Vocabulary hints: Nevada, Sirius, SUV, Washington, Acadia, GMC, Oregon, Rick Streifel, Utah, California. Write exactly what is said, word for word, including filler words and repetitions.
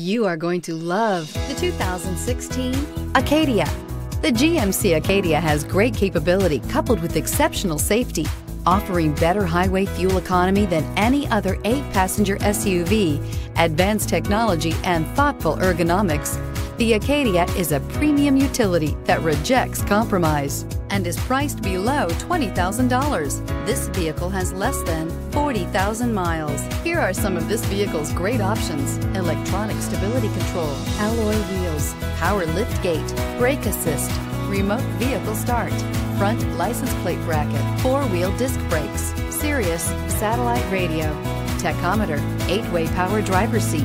You are going to love the two thousand sixteen Acadia. The G M C Acadia has great capability coupled with exceptional safety, offering better highway fuel economy than any other eight passenger S U V, advanced technology, and thoughtful ergonomics. The Acadia is a premium utility that rejects compromise and is priced below twenty thousand dollars. This vehicle has less than forty thousand miles. Here are some of this vehicle's great options: electronic stability control, alloy wheels, power lift gate, brake assist, remote vehicle start, front license plate bracket, four-wheel disc brakes, Sirius satellite radio, tachometer, eight-way power driver seat.